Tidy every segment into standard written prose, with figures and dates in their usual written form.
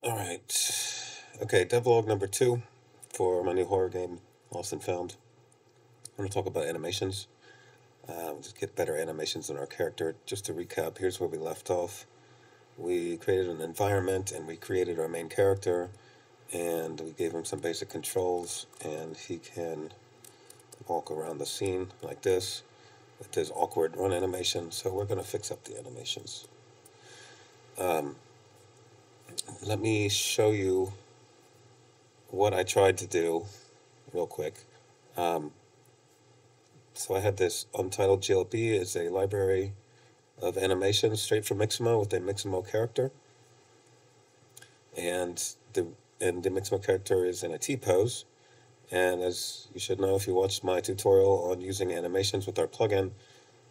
All right. Okay, devlog number 2 for my new horror game, Lost and Found. I'm going to talk about animations. We'll just get better animations on our character. Just to recap, here's where we left off. We created an environment, and we created our main character, and we gave him some basic controls, and he can walk around the scene like this with his awkward run animation. So we're going to fix up the animations. Let me show you what I tried to do real quick. So I had this Untitled GLB. It's a library of animations straight from Mixamo with a Mixamo character. And the Mixamo character is in a T-pose. And as you should know, if you watched my tutorial on using animations with our plugin,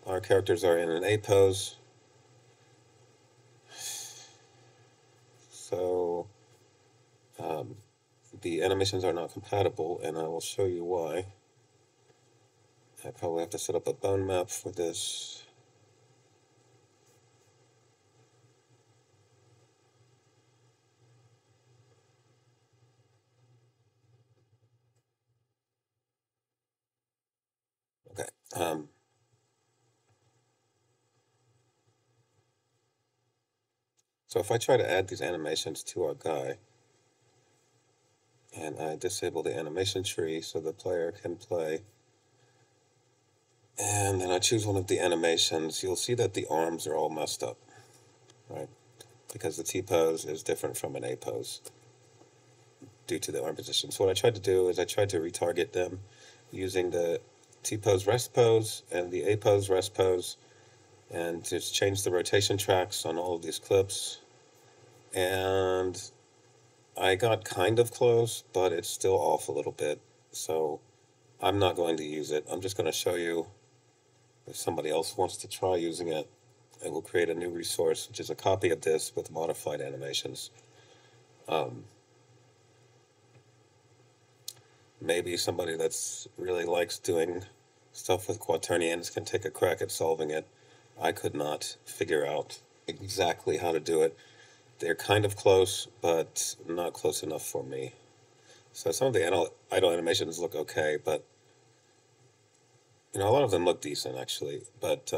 our characters are in an A-pose. So the animations are not compatible, and I will show you why. I probably have to set up a bone map for this. Okay. So if I try to add these animations to our guy, and I disable the animation tree so the player can play, and then I choose one of the animations, you'll see that the arms are all messed up, right? Because the T-pose is different from an A-pose due to the arm position. So what I tried to do is I tried to retarget them using the T-pose rest pose and the A-pose rest pose, and just change the rotation tracks on all of these clips. And I got kind of close, but it's still off a little bit. So I'm not going to use it. I'm just going to show you if somebody else wants to try using it. I will create a new resource, which is a copy of this with modified animations. Maybe somebody that's really likes doing stuff with quaternions can take a crack at solving it. I could not figure out exactly how to do it. They're kind of close, but not close enough for me. So some of the idle animations look okay, but you know, a lot of them look decent actually, but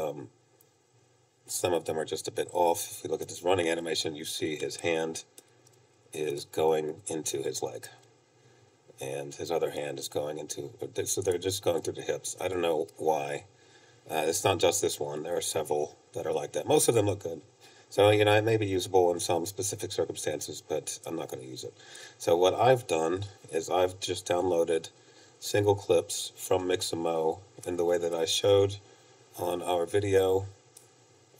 some of them are just a bit off. If we look at this running animation, you see his hand is going into his leg, and his other hand is going into, so they're just going through the hips. I don't know why. It's not just this one. There are several that are like that. Most of them look good. So, you know, it may be usable in some specific circumstances, but I'm not going to use it. So what I've done is I've just downloaded single clips from Mixamo in the way that I showed on our video.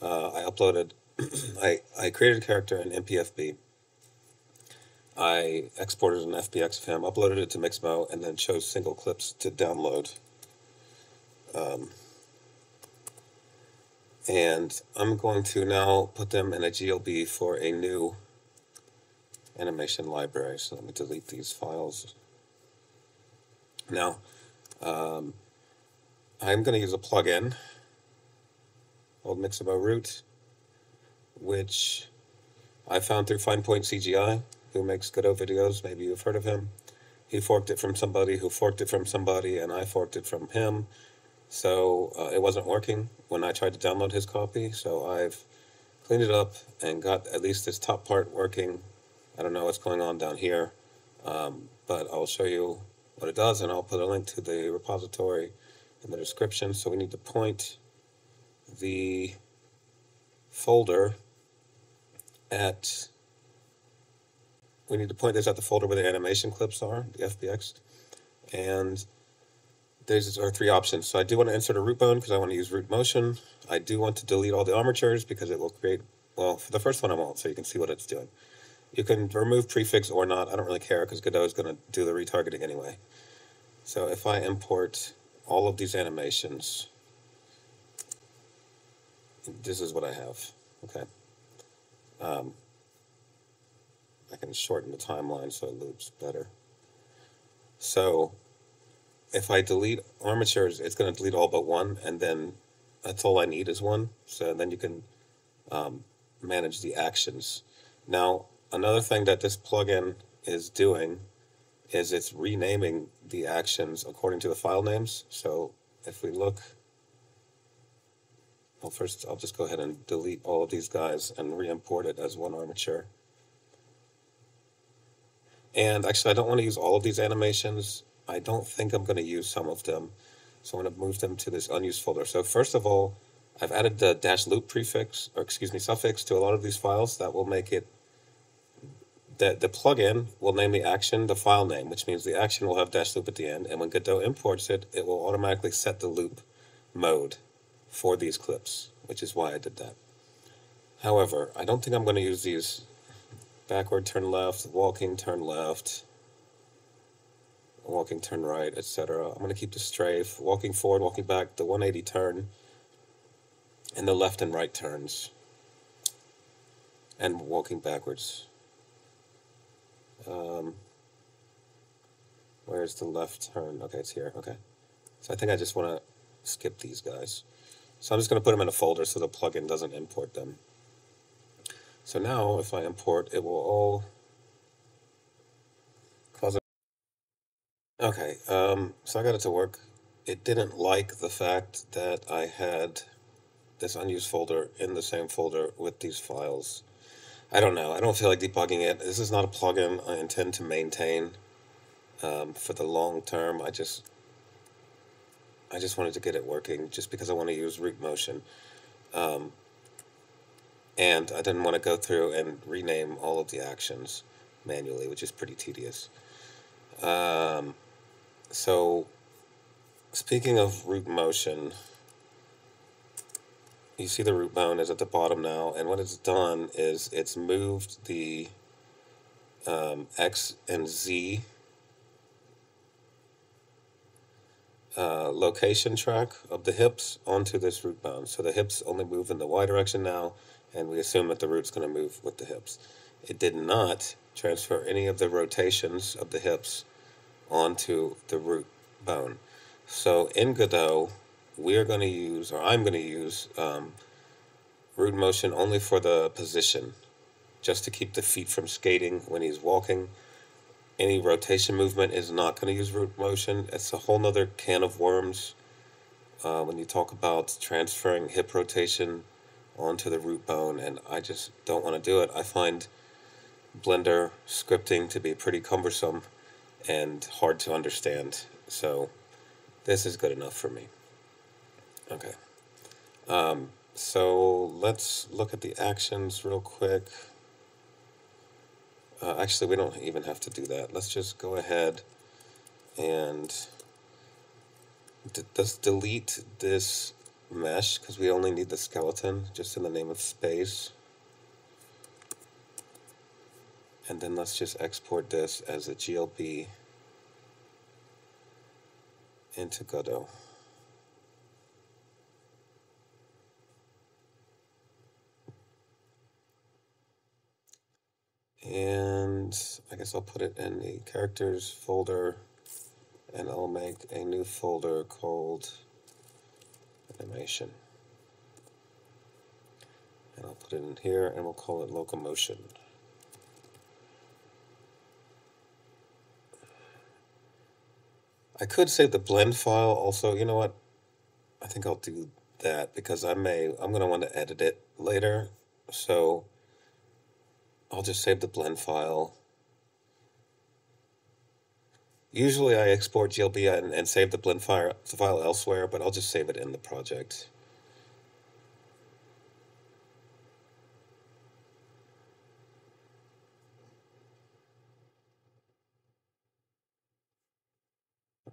I uploaded, I created a character in MPFB. I exported an FBX film, uploaded it to Mixamo, and then chose single clips to download. And I'm going to now put them in a GLB for a new animation library. So let me delete these files. Now, I'm going to use a plugin called Mixamo Root, which I found through Fine Point CGI, who makes Godot videos. Maybe you've heard of him. He forked it from somebody who forked it from somebody, and I forked it from him. So it wasn't working when I tried to download his copy, so I've cleaned it up and got at least this top part working. I don't know what's going on down here, but I'll show you what it does, and I'll put a link to the repository in the description. So we need to point the folder at, we need to point this at the folder where the animation clips are, the FBX, and these are 3 options. So I do want to insert a root bone because I want to use root motion. I do want to delete all the armatures because it will create, well, for the first one I won't, so you can see what it's doing. You can remove prefix or not. I don't really care because Godot is going to do the retargeting anyway. So if I import all of these animations, this is what I have. Okay. I can shorten the timeline so it loops better. So if I delete armatures, it's going to delete all but 1, and then that's all I need is 1. So then you can manage the actions. Now, Another thing that this plugin is doing is it's renaming the actions according to the file names. So if we look, well, first I'll just go ahead and delete all of these guys and re-import it as one armature. And actually, I don't want to use all of these animations. I don't think I'm going to use some of them. So I'm going to move them to this unused folder. So first of all, I've added the dash loop prefix, or excuse me, suffix to a lot of these files. That will make it that the plugin will name the action the file name, which means the action will have dash loop at the end. And when Godot imports it, it will automatically set the loop mode for these clips, which is why I did that. However, I don't think I'm going to use these backward turn left, walking turn left, walking turn right, etc. I'm going to keep the strafe, walking forward, walking back, the 180 turn, and the left and right turns, and walking backwards. Where's the left turn? Okay, it's here. Okay. So I think I just want to skip these guys. So I'm just going to put them in a folder so the plugin doesn't import them. So now if I import, it will all cause a... Okay, so I got it to work. It didn't like the fact that I had this unused folder in the same folder with these files. I don't know. I don't feel like debugging it. This is not a plugin I intend to maintain for the long term. I just wanted to get it working just because I want to use root motion. And I didn't want to go through and rename all of the actions manually, which is pretty tedious. So speaking of root motion, you see the root bone is at the bottom now, and what it's done is it's moved the X and Z location track of the hips onto this root bone. So the hips only move in the Y direction now, and we assume that the root's going to move with the hips. It did not transfer any of the rotations of the hips onto the root bone. So in Godot, we're going to use, or I'm going to use, root motion only for the position, just to keep the feet from skating when he's walking. Any rotation movement is not going to use root motion. It's a whole nother can of worms when you talk about transferring hip rotation onto the root bone, and I just don't want to do it. I find Blender scripting to be pretty cumbersome and hard to understand, so this is good enough for me. Okay, so let's look at the actions real quick. Actually, we don't even have to do that. Let's just go ahead and let's delete this mesh because we only need the skeleton, just in the name of space. And then let's just export this as a GLB into Godot. And I guess I'll put it in the characters folder, and I'll make a new folder called animation. And I'll put it in here, and we'll call it locomotion. I could save the blend file also. You know what? I think I'll do that because I'm going to want to edit it later. So I'll just save the blend file. Usually I export GLB and save the blend file elsewhere, but I'll just save it in the project.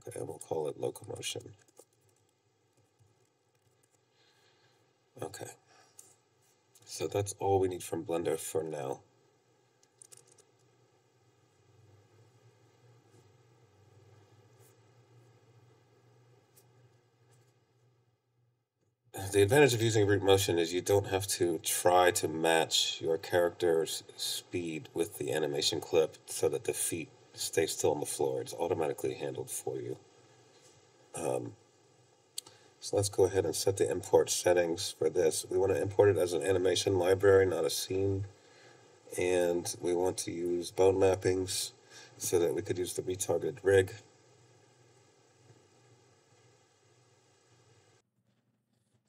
Okay, we'll call it locomotion. Okay. So that's all we need from Blender for now. The advantage of using root motion is you don't have to try to match your character's speed with the animation clip so that the feet stay still on the floor. It's automatically handled for you. So let's go ahead and set the import settings for this. We want to import it as an animation library, not a scene. and we want to use bone mappings so that we could use the retargeted rig.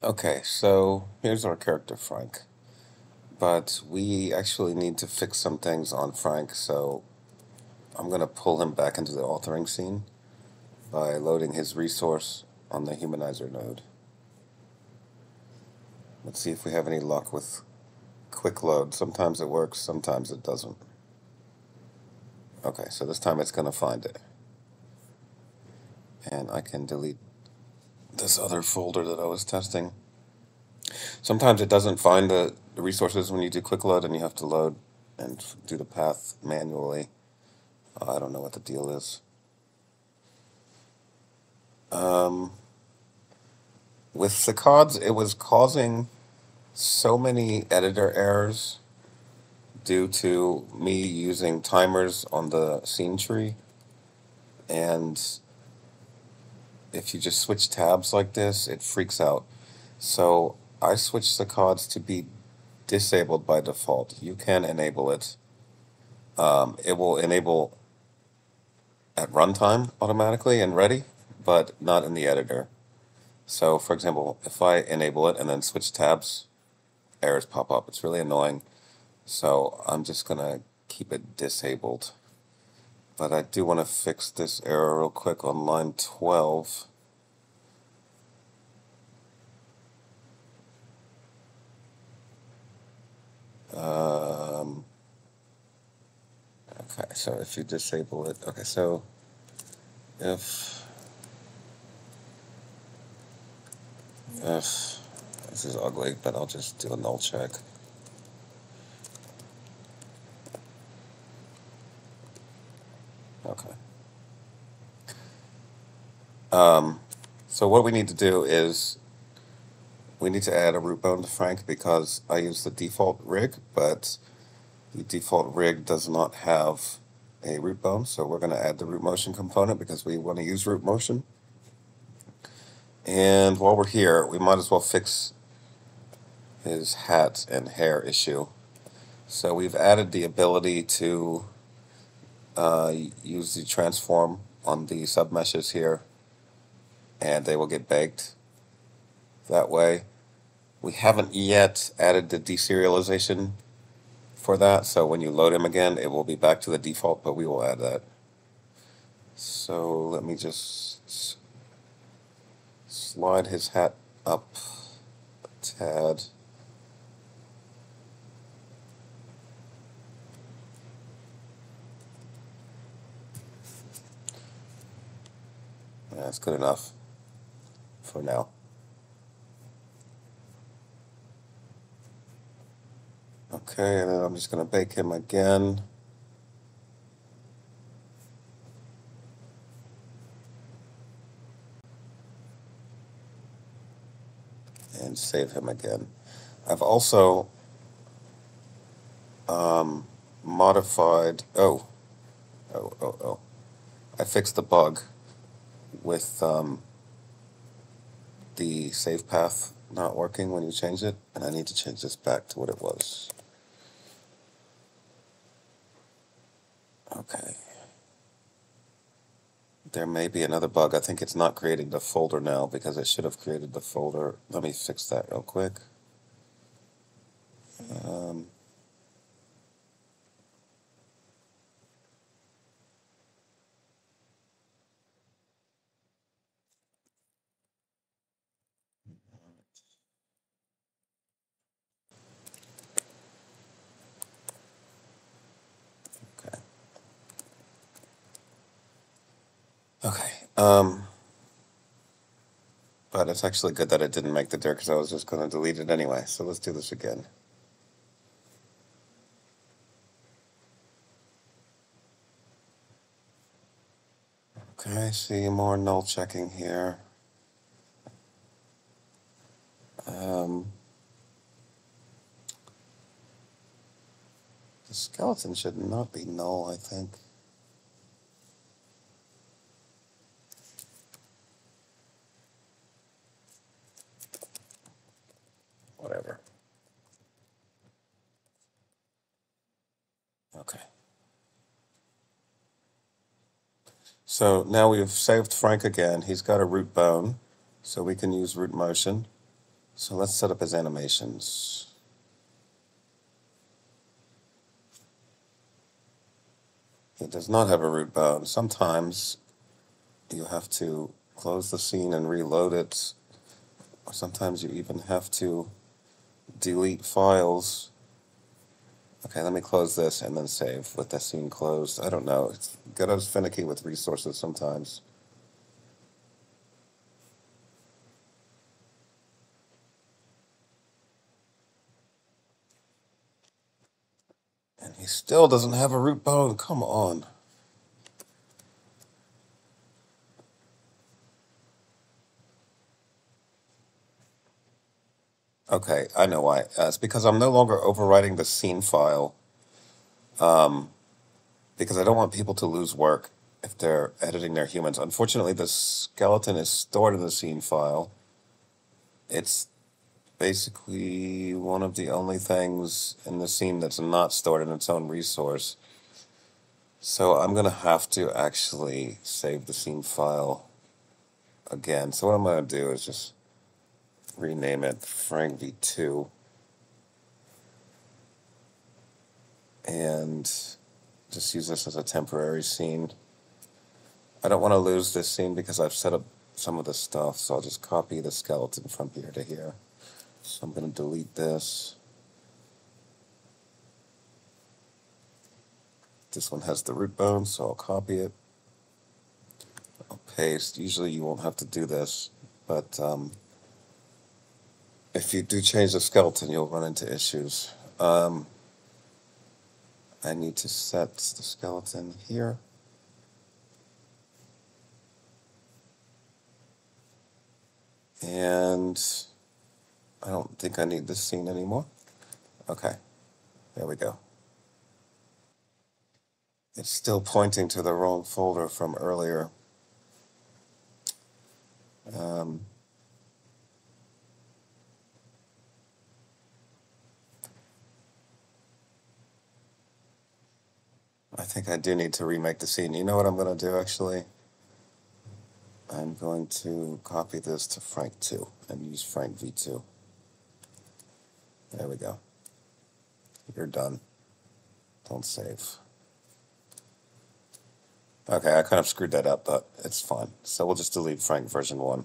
Okay, so here's our character Frank, but we actually need to fix some things on Frank, so I'm going to pull him back into the authoring scene by loading his resource on the humanizer node. Let's see if we have any luck with quick load. Sometimes it works, sometimes it doesn't. Okay, so this time it's going to find it. And I can delete this other folder that I was testing. Sometimes it doesn't find the resources when you do quick load and you have to load and do the path manually. I don't know what the deal is. With saccades, it was causing so many editor errors due to me using timers on the scene tree. And if you just switch tabs like this, it freaks out. So I switched saccades to be disabled by default. You can enable it. It will enable at runtime automatically and ready, but not in the editor. So, for example, if I enable it and then switch tabs, errors pop up. It's really annoying. So I'm just going to keep it disabled. But I do want to fix this error real quick on line 12. Okay, so if you disable it, okay, so if this is ugly, but I'll just do a null check. Okay. So what we need to do is we need to add a root bone to Frank because I use the default rig, but the default rig does not have a root bone, so we're going to add the root motion component because we want to use root motion. And while we're here, we might as well fix his hat and hair issue. So we've added the ability to use the transform on the submeshes here, and they will get baked that way. We haven't yet added the deserialization for that, so when you load him again, it will be back to the default, but we will add that. So let me just slide his hat up a tad. That's good enough for now. Okay, and then I'm just going to bake him again. And save him again. I've also modified... I fixed the bug with the save path not working when you change it, and I need to change this back to what it was. Okay. There may be another bug. I think it's not creating the folder now because it should have created the folder. Let me fix that real quick. But it's actually good that it didn't make the dirt because I was just going to delete it anyway. So let's do this again. Okay, I see more null checking here. The skeleton should not be null, I think. Okay. So now we have saved Frank again. He's got a root bone, so we can use root motion. So let's set up his animations. He does not have a root bone. Sometimes you have to close the scene and reload it. Or sometimes you even have to delete files. Okay, let me close this and then save with the scene closed. I don't know. Godot's finicky with resources sometimes. And he still doesn't have a root bone. Come on. Okay, I know why. It's because I'm no longer overwriting the scene file because I don't want people to lose work if they're editing their humans. Unfortunately, the skeleton is stored in the scene file. It's basically one of the only things in the scene that's not stored in its own resource. So I'm going to have to actually save the scene file again. So what I'm going to do is just rename it Frank V2 and just use this as a temporary scene. I don't want to lose this scene because I've set up some of the stuff, so I'll just copy the skeleton from here to here. So I'm going to delete this. This one has the root bone, so I'll copy it. I'll paste. Usually you won't have to do this, but if you do change the skeleton, you'll run into issues. I need to set the skeleton here. And I don't think I need this scene anymore. Okay, there we go. It's still pointing to the wrong folder from earlier. I think I do need to remake the scene. You know what I'm going to do, actually? I'm going to copy this to Frank 2 and use Frank V2. There we go. You're done. Don't save. Okay, I kind of screwed that up, but it's fine. So we'll just delete Frank version 1.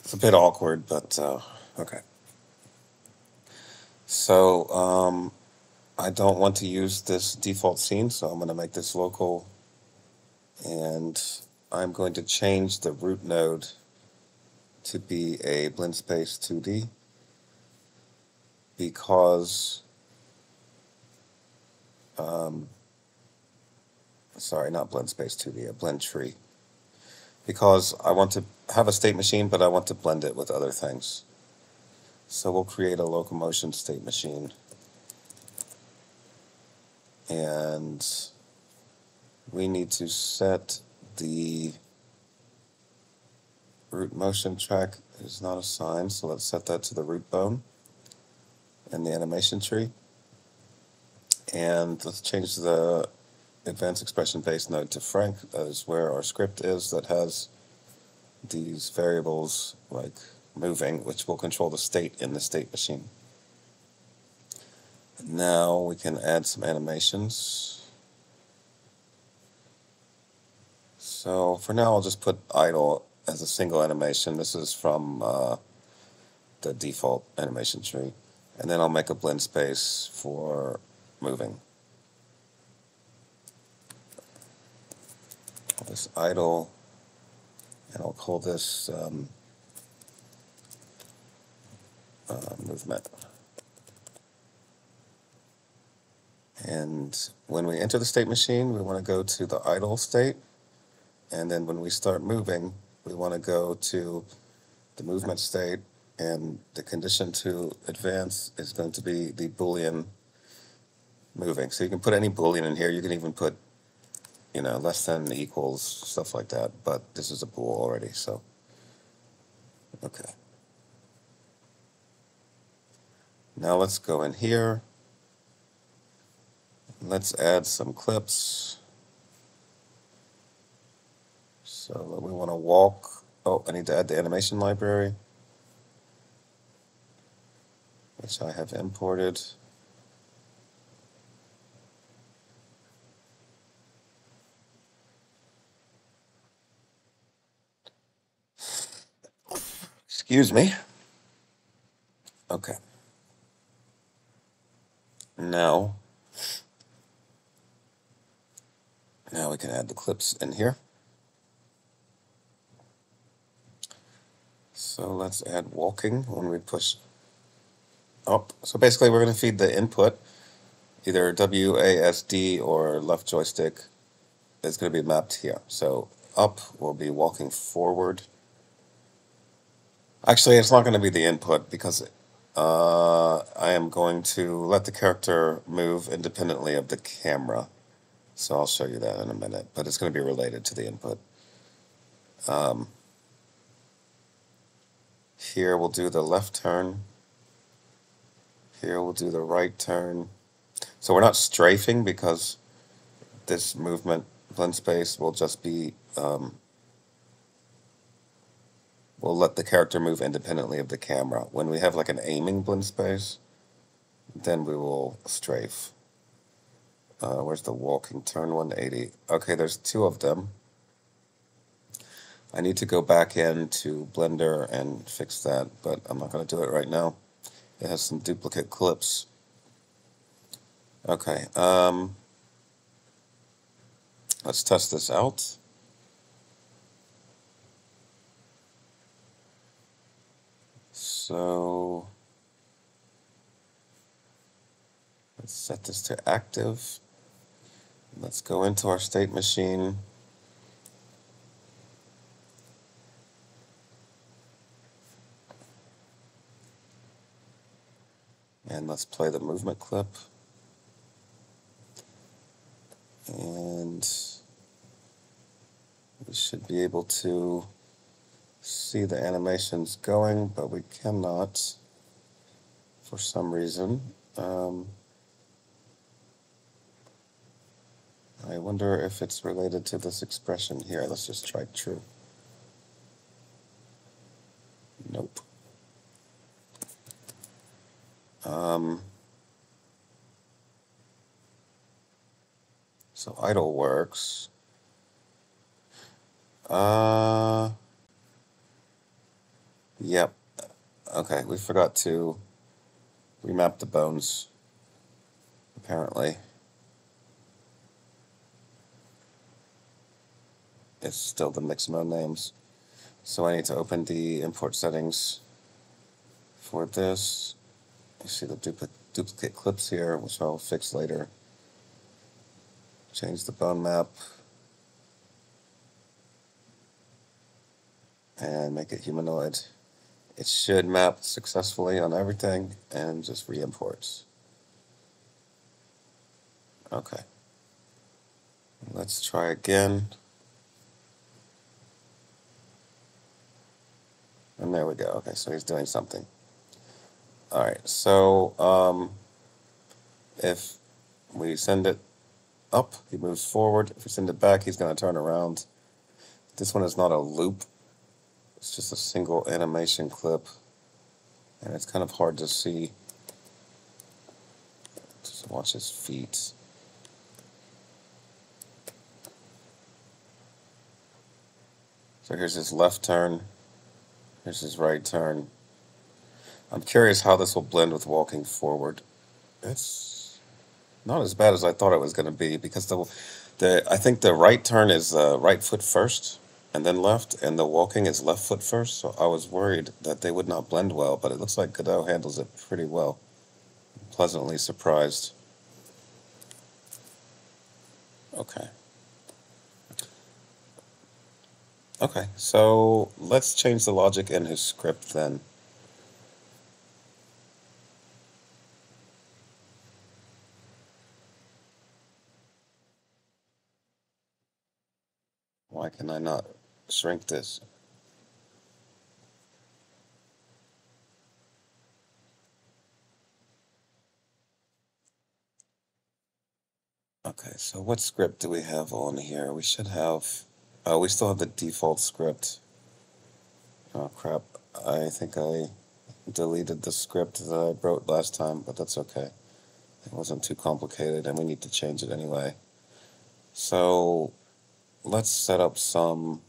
It's a bit awkward, but okay. So I don't want to use this default scene, so I'm going to make this local, and I'm going to change the root node to be a blend space 2D because, sorry, not blend space 2D, a blend tree, because I want to have a state machine, but I want to blend it with other things. So we'll create a locomotion state machine, and we need to set the root motion track is not assigned, so let's set that to the root bone and the animation tree, and let's change the advanced expression base node to Frank. That is where our script is that has these variables like moving, which will control the state in the state machine. Now we can add some animations. So for now I'll just put idle as a single animation. This is from the default animation tree. And then I'll make a blend space for moving. Call this idle, and I'll call this movement. And when we enter the state machine, we want to go to the idle state. And then when we start moving, we want to go to the movement state. And the condition to advance is going to be the Boolean moving. So you can put any Boolean in here. You can even put, you know, less than equals, stuff like that. But this is a bool already, so. Okay. Now let's go in here. Let's add some clips. So we want to walk. Oh, I need to add the animation library, which I have imported. Excuse me. Okay. Now we can add the clips in here. So let's add walking when we push up. So basically we're going to feed the input, either WASD or left joystick. It's going to be mapped here. So up will be walking forward. Actually, it's not going to be the input because I am going to let the character move independently of the camera. So I'll show you that in a minute, but it's going to be related to the input. Here we'll do the left turn. Here we'll do the right turn. So we're not strafing because this movement blend space will just be... we'll let the character move independently of the camera. When we have like an aiming blend space, then we will strafe. Where's the walking turn 180? Okay, there's two of them. I need to go back into Blender and fix that, but I'm not going to do it right now. It has some duplicate clips. Okay, let's test this out. So let's set this to active. Let's go into our state machine. And let's play the movement clip. And we should be able to see the animations going, but we cannot for some reason. I wonder if it's related to this expression here. Let's just try true. Nope. So idle works. Yep. Okay, we forgot to remap the bones, apparently. It's still the Mixamo names. So I need to open the import settings for this. You see the duplicate clips here, which I'll fix later. Change the bone map. And make it humanoid. It should map successfully on everything and just re-imports. Okay. Let's try again. And there we go. Okay, so he's doing something. Alright, so if we send it up, he moves forward. If we send it back, he's going to turn around. This one is not a loop. It's just a single animation clip, and it's kind of hard to see. Just watch his feet. So here's his left turn. Here's his right turn. I'm curious how this will blend with walking forward. It's not as bad as I thought it was going to be, because I think the right turn is right foot first, and then left, and the walking is left foot first, so I was worried that they would not blend well, but it looks like Godot handles it pretty well. I'm pleasantly surprised. Okay. Okay, so let's change the logic in his script then. Why can I not shrink this? Okay, so what script do we have on here? We should have, we still have the default script. Oh crap, I think I deleted the script that I wrote last time, but that's okay. It wasn't too complicated and we need to change it anyway. So let's set up some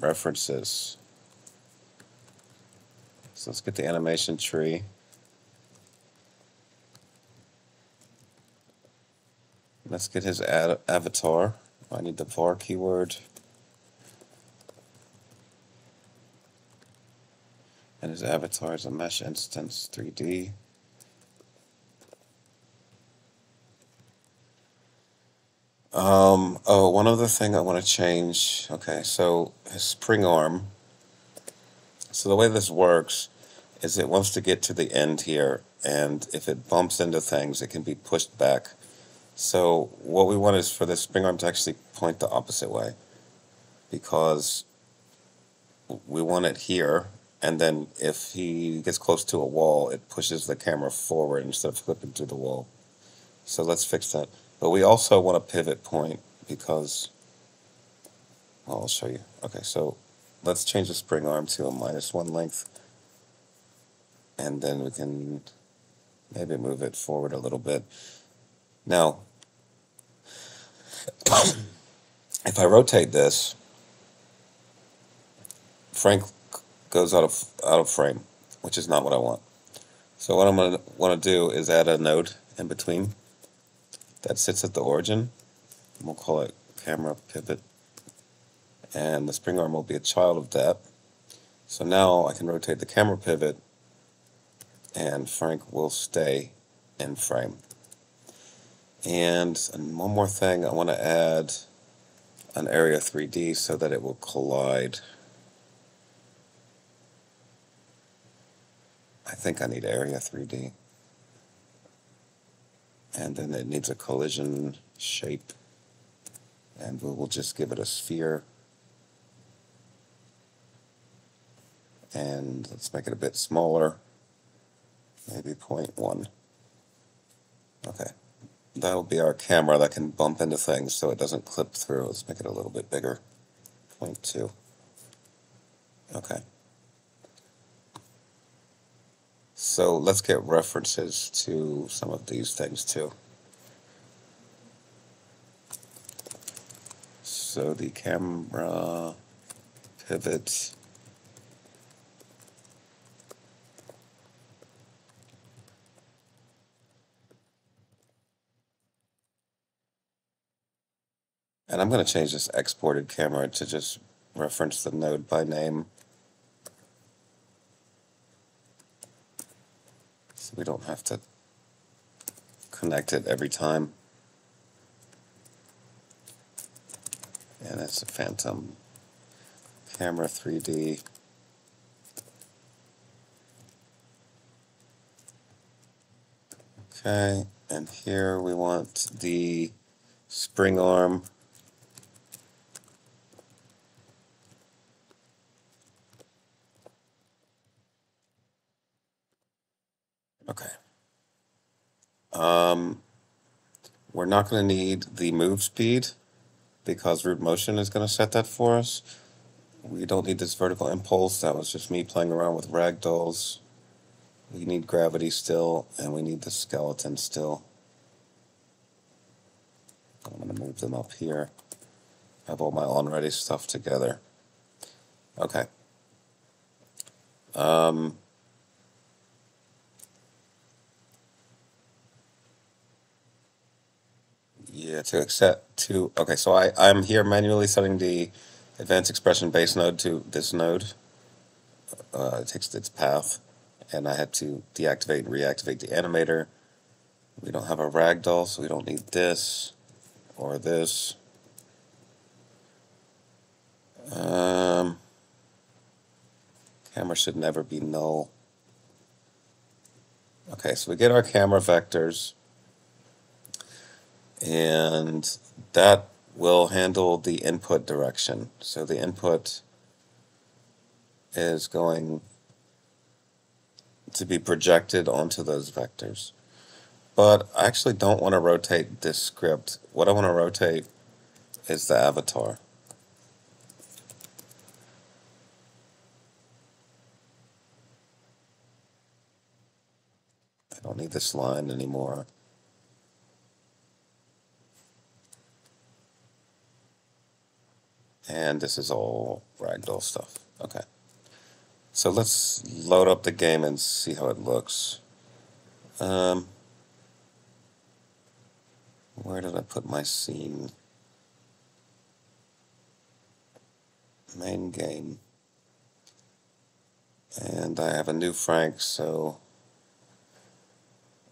references. So let's get the animation tree. Let's get his avatar. I need the var keyword. And his avatar is a mesh instance 3D. Oh, one other thing I want to change. Okay, so his spring arm. So the way this works is it wants to get to the end here, and if it bumps into things, it can be pushed back. So what we want is for the spring arm to actually point the opposite way, because we want it here, and then if he gets close to a wall, it pushes the camera forward instead of flipping through the wall. So let's fix that. But we also want a pivot point because, well, I'll show you. Okay, so let's change the spring arm to a -1 length, and then we can maybe move it forward a little bit. Now, if I rotate this, Frank goes out of frame, which is not what I want. So what I'm going to want to do is add a node in between that sits at the origin. We'll call it camera pivot, and the spring arm will be a child of that. So now I can rotate the camera pivot, and Frank will stay in frame. And one more thing, I want to add an area 3D so that it will collide. I think I need area 3D. And then it needs a collision shape. And we will just give it a sphere. And let's make it a bit smaller. Maybe 0.1. Okay. That'll be our camera that can bump into things so it doesn't clip through. Let's make it a little bit bigger. 0.2. Okay. So let's get references to some of these things too. So the camera pivot . And I'm going to change this exported camera to just reference the node by name, so we don't have to connect it every time. And it's a Phantom Camera 3D. Okay, and here we want the spring arm. Okay. We're not going to need the move speed because Root Motion is going to set that for us. We don't need this vertical impulse. That was just me playing around with ragdolls. We need gravity still, and we need the skeleton still. I'm going to move them up here. I have all my already stuff together. Okay. Yeah, okay, so I'm here manually setting the advanced expression base node to this node. It takes its path, and I had to deactivate and reactivate the animator. We don't have a ragdoll, so we don't need this or this. Camera should never be null. Okay, so we get our camera vectors. And that will handle the input direction. So the input is going to be projected onto those vectors. But I actually don't want to rotate this script. What I want to rotate is the avatar. I don't need this line anymore. And this is all ragdoll stuff. Okay. So let's load up the game and see how it looks. Where did I put my scene? Main game. And I have a new Frank, so...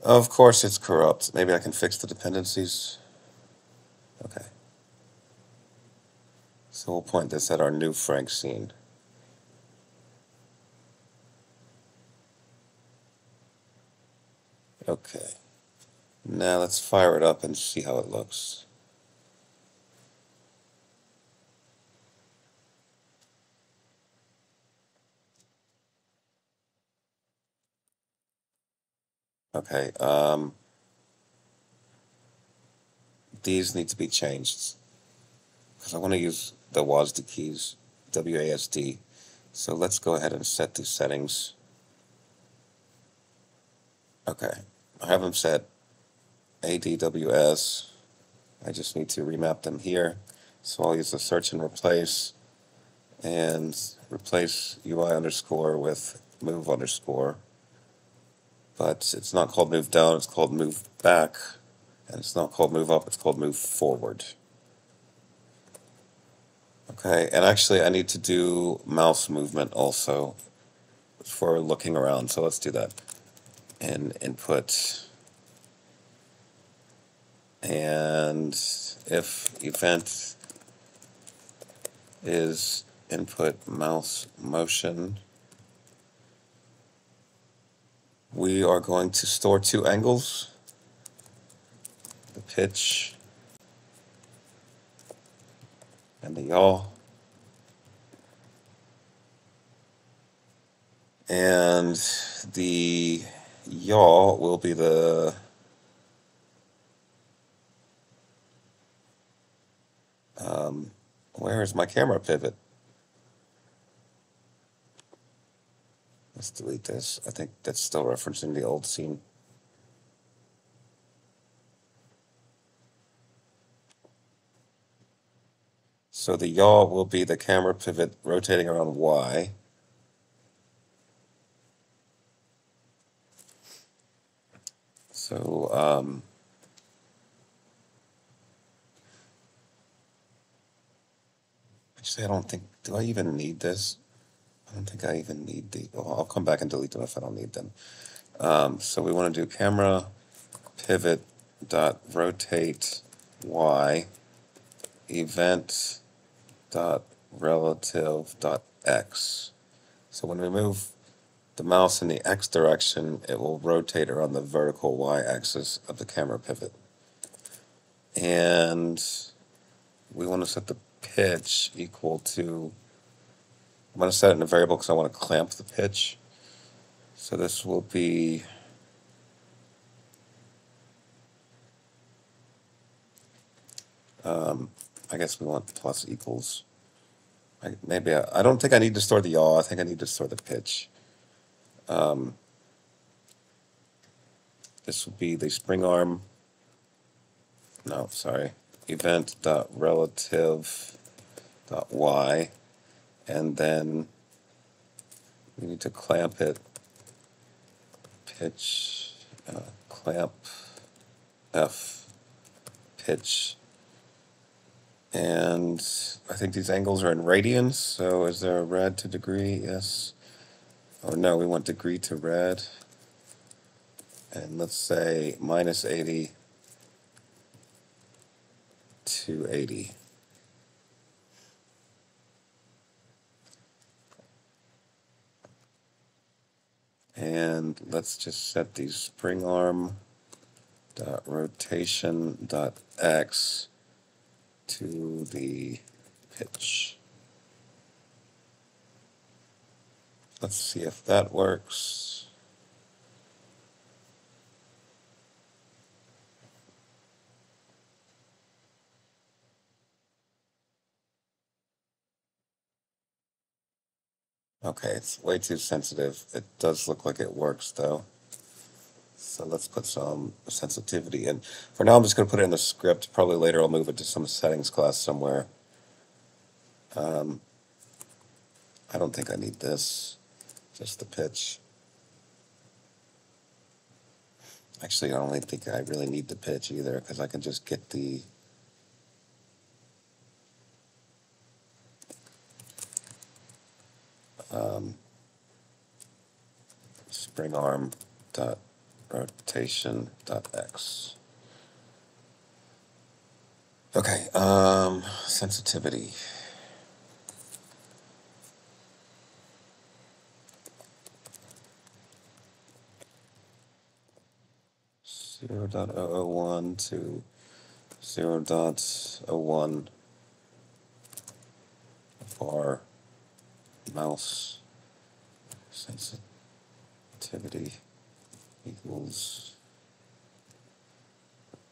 Of course it's corrupt. Maybe I can fix the dependencies. Okay. So we'll point this at our new Frank scene. Okay. Now let's fire it up and see how it looks. Okay, these need to be changed because I want to use the WASD keys, WASD. So let's go ahead and set these settings. Okay, I have them set ADWS. I just need to remap them here. So I'll use the search and replace UI_ with move_. But it's not called move down, it's called move back. And it's not called move up, it's called move forward. Okay, and actually I need to do mouse movement also for looking around. So let's do that. And input. And if event is input mouse motion, we are going to store two angles, the pitch and the yaw. And the yaw will be the where is my camera pivot? Let's delete this. I think that's still referencing the old scene. So the yaw will be the camera pivot rotating around Y. So, actually, I don't think, do I even need this? I don't think I even need the, well, I'll come back and delete them if I don't need them. So we want to do camera pivot dot rotate Y event dot relative dot X. So when we move the mouse in the X direction, it will rotate around the vertical Y axis of the camera pivot. And we want to set the pitch equal to, I'm going to set it in a variable because I want to clamp the pitch. So this will be I guess we want plus equals. I don't think I need to store the yaw. I think I need to store the pitch. This will be the spring arm. No, sorry. Event.relative.y, and then we need to clamp it, pitch, clamp F, pitch, and I think these angles are in radians, so is there a rad to degree? Yes. Or no, we want degree to rad, and let's say -80. 280. And let's just set the spring arm dot rotation dot X to the pitch. Let's see if that works. Okay, it's way too sensitive. It does look like it works though. So let's put some sensitivity in. For now, I'm just going to put it in the script. Probably later I'll move it to some settings class somewhere. I don't think I need this, just the pitch. Actually, I don't even think I really need the pitch either, because I can just get the... spring arm dot rotation dot X. Okay, sensitivity. Zero dot 001 to 0.01 for mouse sensitivity equals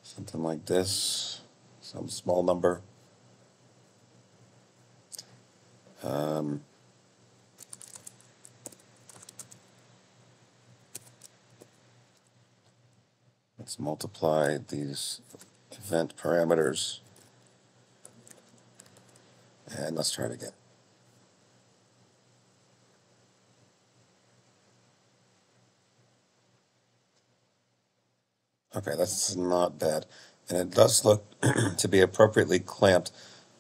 something like this, some small number. Let's multiply these event parameters and let's try it again. Okay, that's not bad. And it does look to be appropriately clamped.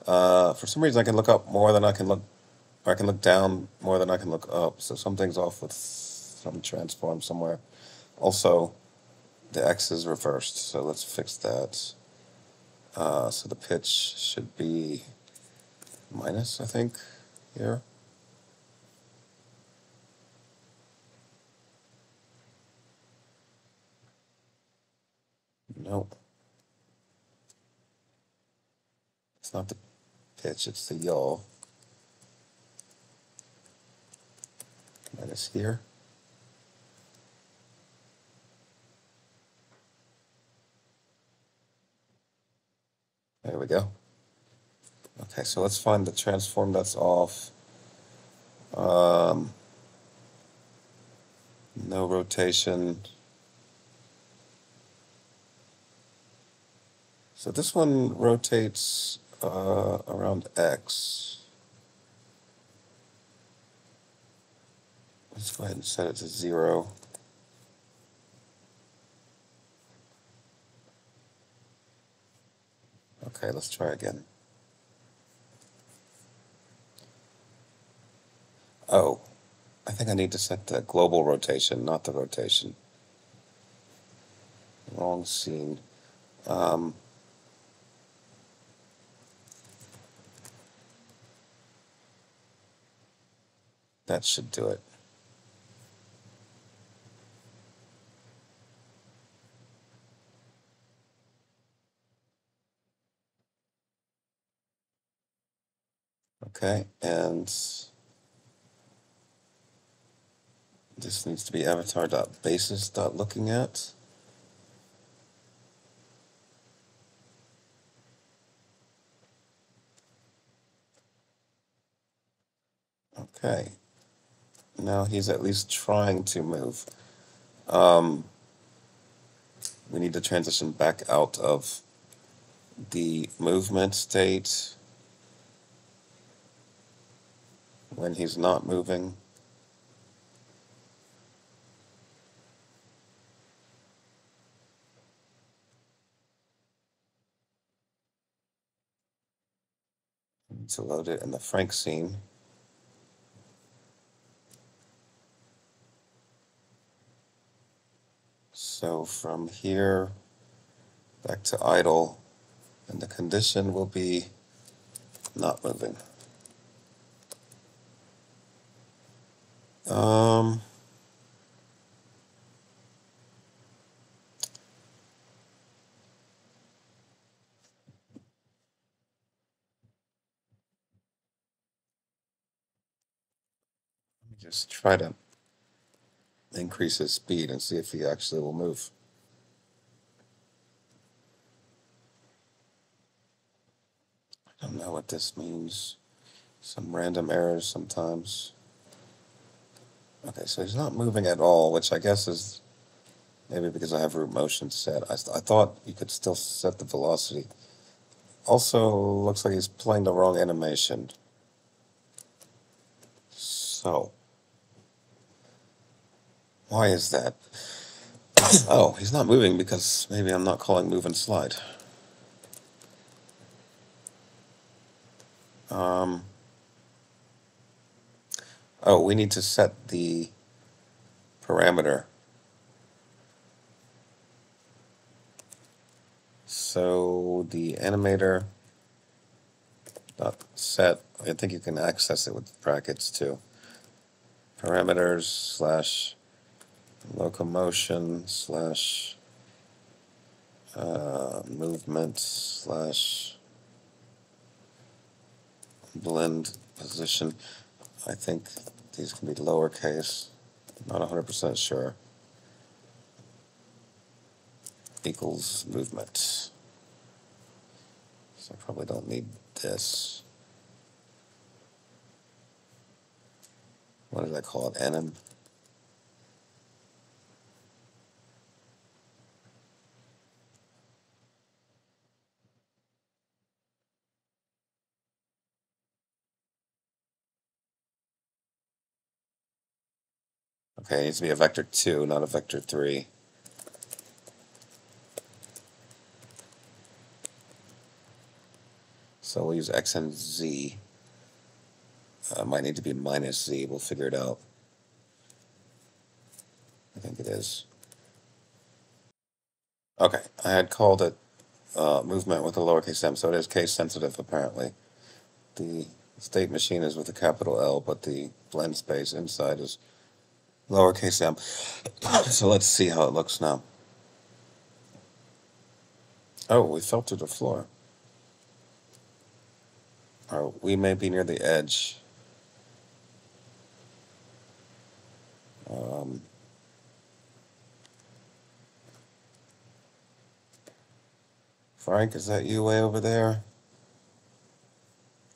For some reason I can look up more than I can look, or I can look down more than I can look up. So something's off with some transform somewhere. Also, the X is reversed, so let's fix that. So the pitch should be minus, I think, here. Nope. It's not the pitch, it's the yaw. Minus here. There we go. Okay, so let's find the transform that's off. No rotation. So this one rotates around X. Let's go ahead and set it to 0. Okay, let's try again. Oh, I think I need to set the global rotation, not the rotation. Wrong scene. That should do it. Okay, and this needs to be avatar.basis.lookingat. Okay, now he's at least trying to move. We need to transition back out of the movement state when he's not moving. To load it in the Frank scene. So from here back to idle, and the condition will be not moving. Let me just try to increase his speed and see if he actually will move. I don't know what this means. Some random errors sometimes. Okay, so he's not moving at all, which I guess is maybe because I have root motion set. I thought you could still set the velocity. Also, looks like he's playing the wrong animation. So, why is that? Oh, he's not moving because maybe I'm not calling move and slide. Oh, we need to set the parameter. So the animator dot set, I think you can access it with brackets too. Parameters / locomotion / movement / blend position. I think these can be lowercase, not 100% sure. Equals movement. So I probably don't need this. What did I call it? Anim? Okay, it needs to be a vector 2, not a vector 3. So we'll use X and Z. Might need to be -Z, we'll figure it out. I think it is. Okay, I had called it movement with a lowercase m, so it is case sensitive apparently. The state machine is with a capital L, but the blend space inside is lowercase m. So let's see how it looks now. Oh, we fell to the floor. Or we may be near the edge. Frank, is that you way over there?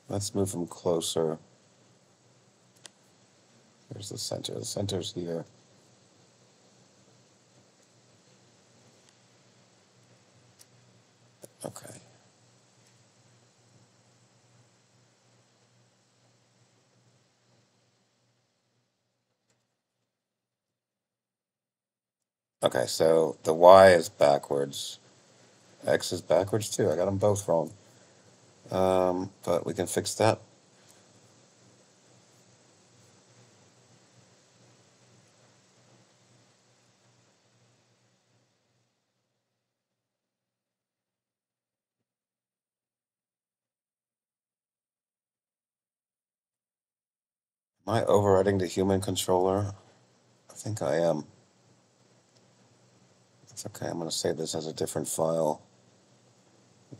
Let's move him closer. There's the center. The center's here. Okay. Okay, so the Y is backwards. X is backwards too. I got them both wrong. But we can fix that. Am I overriding the human controller? I think I am. It's okay, I'm going to save this as a different file.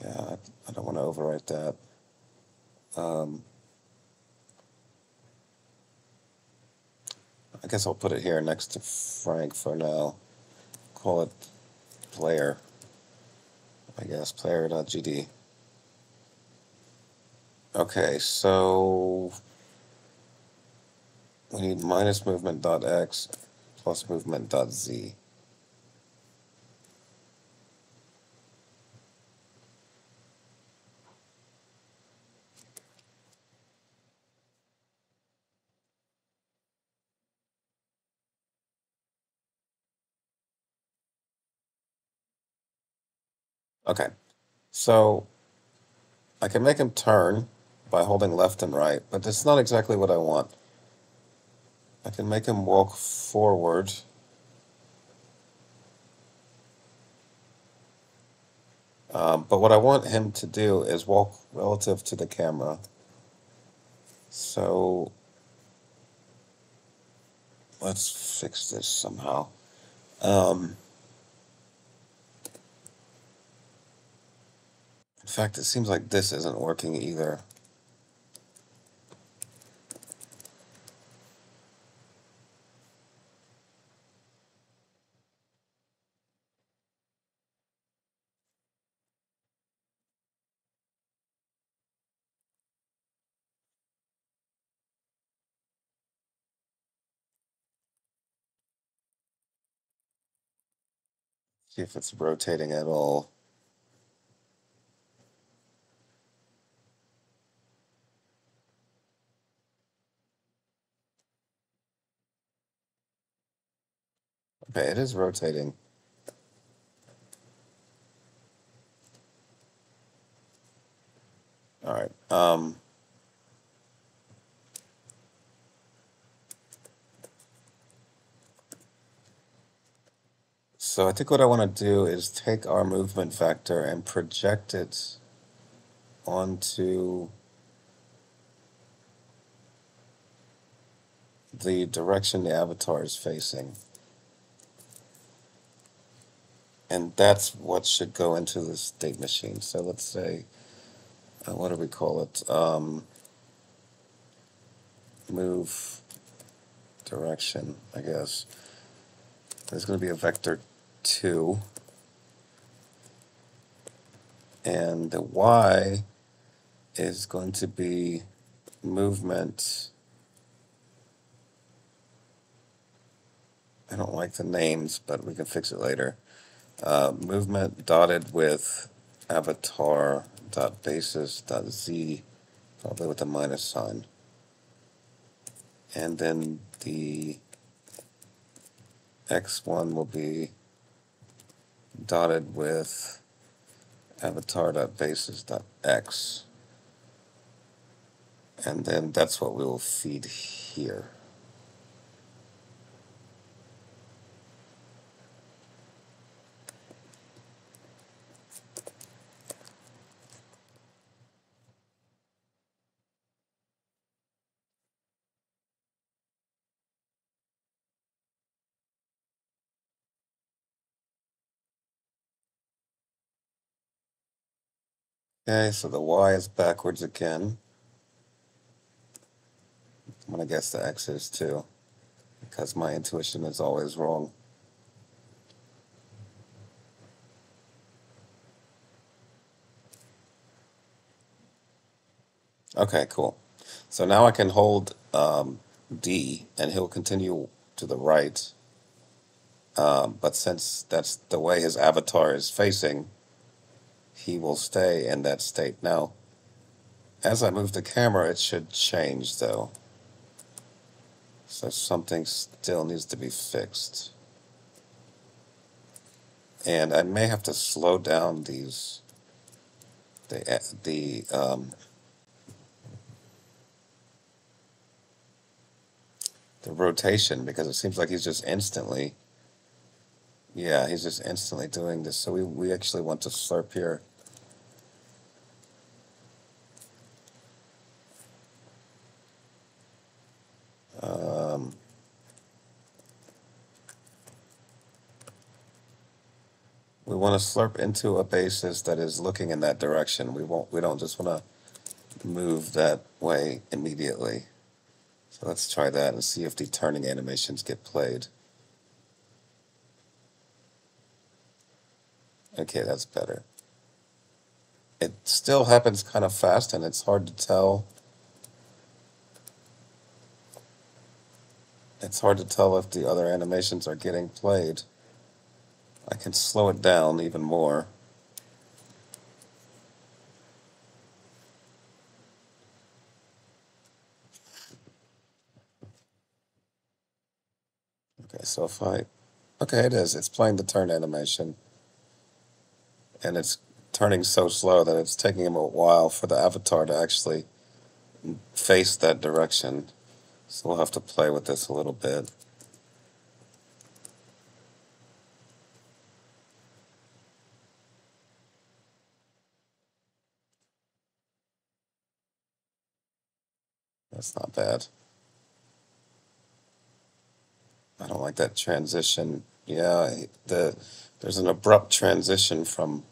Yeah, I don't want to overwrite that. I guess I'll put it here next to Frank for now. Call it player. I guess player.gd. Okay, so we need -movement.x plus movement.z. Okay, so I can make him turn by holding left and right, but that's not exactly what I want. I can make him walk forward. But what I want him to do is walk relative to the camera. So let's fix this somehow. In fact, it seems like this isn't working either. See if it's rotating at all. Okay, it is rotating. All right. So I think what I want to do is take our movement factor and project it onto the direction the avatar is facing. And that's what should go into the state machine. So let's say, what do we call it? Move direction, I guess. There's going to be a vector 2. And the y is going to be movement. I don't like the names, but we can fix it later. Movement dotted with avatar dot basis dot z, probably with a minus sign, and then the x1 will be dotted with avatar dot basis dot x, and then that's what we will feed here. Okay, so the y is backwards again. I'm going to guess the x is too, because my intuition is always wrong. Okay, cool. So now I can hold D, and he'll continue to the right. But since that's the way his avatar is facing, he will stay in that state. Now, as I move the camera, it should change, though. So something still needs to be fixed. And I may have to slow down these, the rotation, because it seems like he's just instantly... Yeah, he's just instantly doing this. So we actually want to slurp here. We want to slurp into a basis that is looking in that direction. We don't just want to move that way immediately. So let's try that and see if the turning animations get played. Okay, that's better. It still happens kind of fast, and it's hard to tell. It's hard to tell if the other animations are getting played. I can slow it down even more. Okay, so if I... Okay, it is. It's playing the turn animation. And it's turning so slow that it's taking him a while for the avatar to actually face that direction. So we'll have to play with this a little bit. That's not bad. I don't like that transition. Yeah, there's an abrupt transition from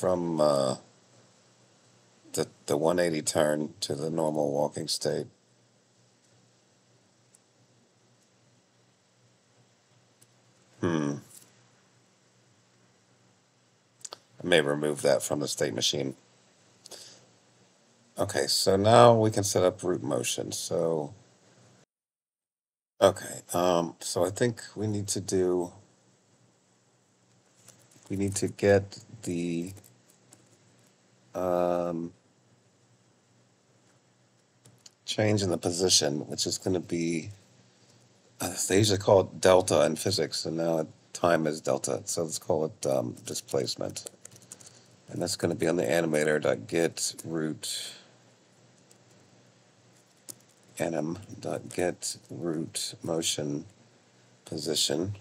the 180 turn to the normal walking state. I may remove that from the state machine. Okay, so now we can set up root motion. So, okay, so I think we need to do we need to get the change in the position, which is going to be, they usually call it delta in physics, and now time is delta, so let's call it displacement. And that's going to be on the animator.get root anim.get root motion position.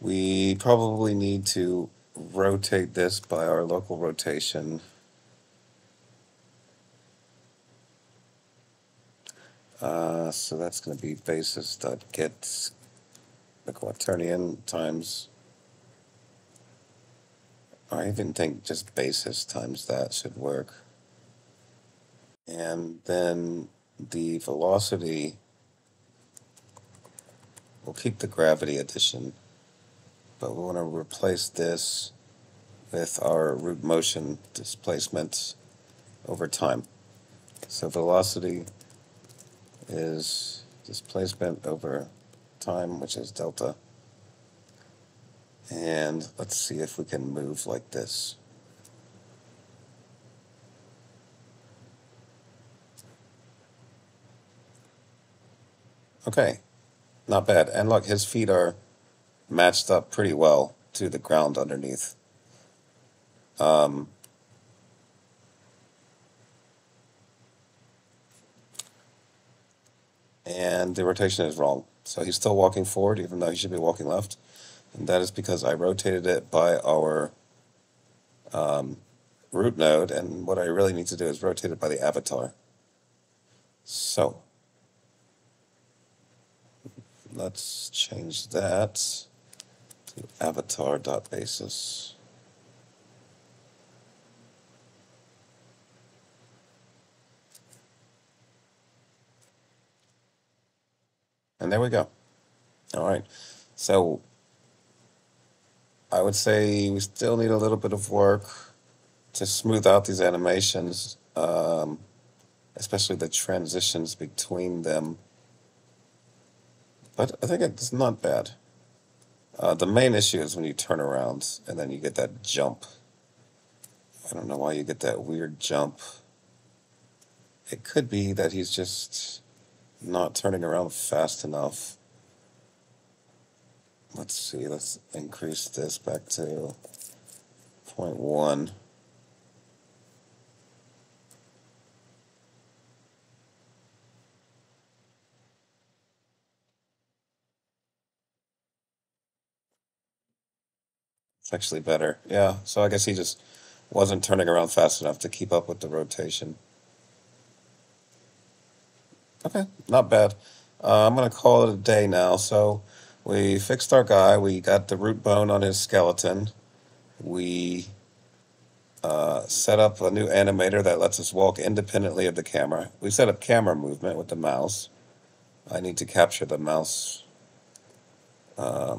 We probably need to rotate this by our local rotation. So that's going to be basis.get the quaternion times, I even think just basis times that should work. And then the velocity, we'll keep the gravity addition, but we want to replace this with our root motion displacement over time. So velocity is displacement over time, which is delta. And let's see if we can move like this. Okay, not bad. And look, his feet are matched up pretty well to the ground underneath. And the rotation is wrong. So he's still walking forward, even though he should be walking left. And that is because I rotated it by our root node, and what I really need to do is rotate it by the avatar. So let's change that to avatar.basis. And there we go. All right. So I would say we still need a little bit of work to smooth out these animations, especially the transitions between them. But I think it's not bad. The main issue is when you turn around and then you get that jump. I don't know why you get that weird jump. It could be that he's just not turning around fast enough. Let's see, let's increase this back to 0.1. It's actually better. Yeah, so I guess he just wasn't turning around fast enough to keep up with the rotation. Okay, not bad. I'm going to call it a day now. So we fixed our guy. We got the root bone on his skeleton. We set up a new animator that lets us walk independently of the camera. We set up camera movement with the mouse. I need to capture the mouse. The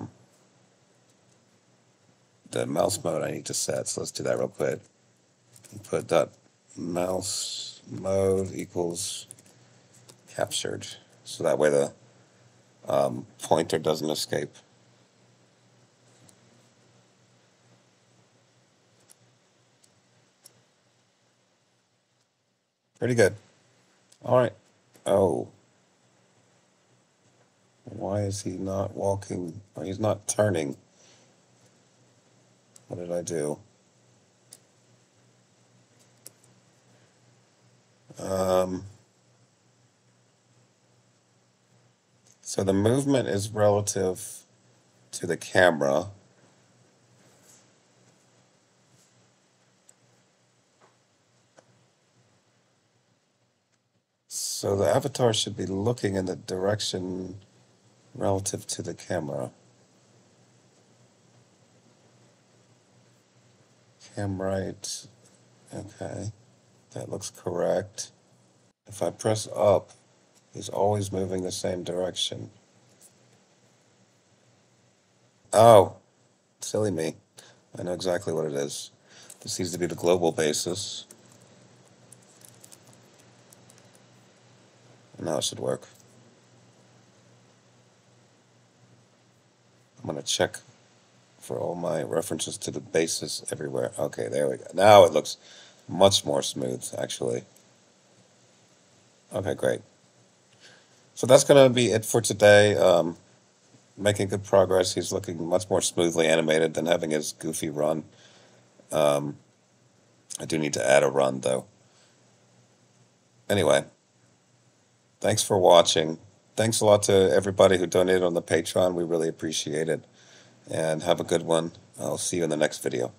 mouse mode I need to set, so let's do that real quick. Put that mouse mode equals captured, so that way the pointer doesn't escape. Pretty good. All right. Oh, why is he not walking? Or he's not turning. What did I do? So the movement is relative to the camera. So the avatar should be looking in the direction relative to the camera. Cam right. Okay. That looks correct. If I press up, he's always moving the same direction. Oh, silly me. I know exactly what it is. This needs to be the global basis. Now it should work. I'm going to check for all my references to the bases everywhere. Okay, there we go. Now it looks much more smooth, actually. Okay, great. So that's going to be it for today. Making good progress. He's looking much more smoothly animated than having his goofy run. I do need to add a run, though. Anyway, thanks for watching. Thanks a lot to everybody who donated on the Patreon. We really appreciate it. And have a good one. I'll see you in the next video.